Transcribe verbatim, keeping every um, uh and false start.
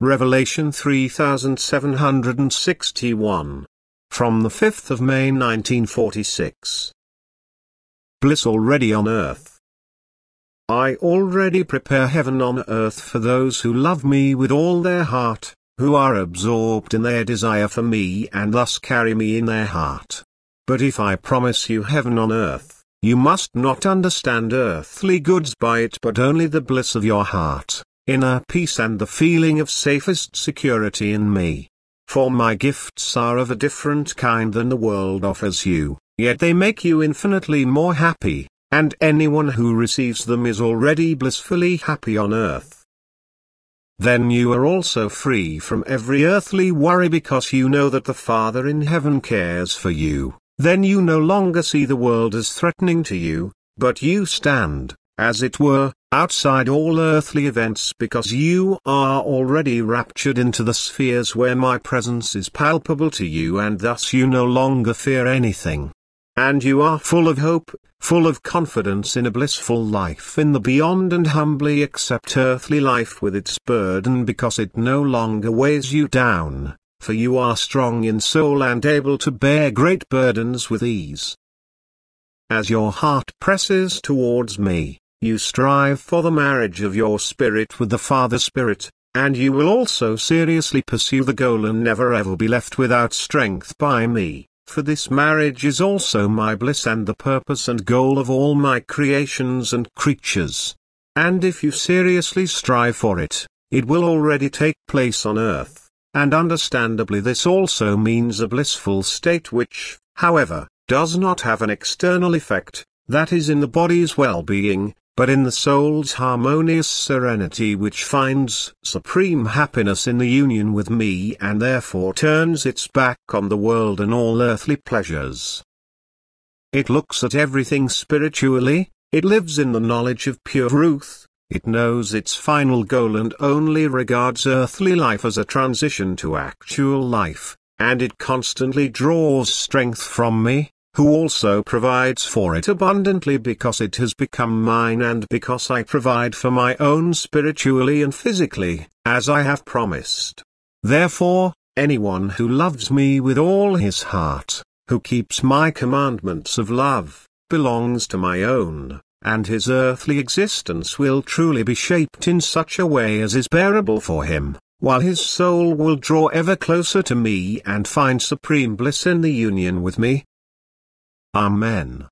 Revelation three thousand seven hundred sixty-one. From the fifth of May nineteen forty-six. Bliss already on earth. I already prepare heaven on earth for those who love me with all their heart, who are absorbed in their desire for me and thus carry me in their heart. But if I promise you heaven on earth, you must not understand earthly goods by it but only the bliss of your heart, inner peace and the feeling of safest security in me. For my gifts are of a different kind than the world offers you, yet they make you infinitely more happy, and anyone who receives them is already blissfully happy on earth. Then you are also free from every earthly worry because you know that the Father in heaven cares for you. Then you no longer see the world as threatening to you, but you stand, as it were, outside all earthly events because you are already raptured into the spheres where my presence is palpable to you and thus you no longer fear anything. And you are full of hope, full of confidence in a blissful life in the beyond and humbly accept earthly life with its burden because it no longer weighs you down, for you are strong in soul and able to bear great burdens with ease. As your heart presses towards me, you strive for the marriage of your spirit with the Father Spirit, and you will also seriously pursue the goal and never ever be left without strength by me, for this marriage is also my bliss and the purpose and goal of all my creations and creatures. And if you seriously strive for it, it will already take place on earth, and understandably this also means a blissful state which, however, does not have an external effect, that is in the body's well-being, but in the soul's harmonious serenity which finds supreme happiness in the union with me and therefore turns its back on the world and all earthly pleasures. It looks at everything spiritually, it lives in the knowledge of pure truth, it knows its final goal and only regards earthly life as a transition to actual life, and it constantly draws strength from me, who also provides for it abundantly because it has become mine and because I provide for my own spiritually and physically, as I have promised. Therefore, anyone who loves me with all his heart, who keeps my commandments of love, belongs to my own, and his earthly existence will truly be shaped in such a way as is bearable for him, while his soul will draw ever closer to me and find supreme bliss in the union with me. Amen.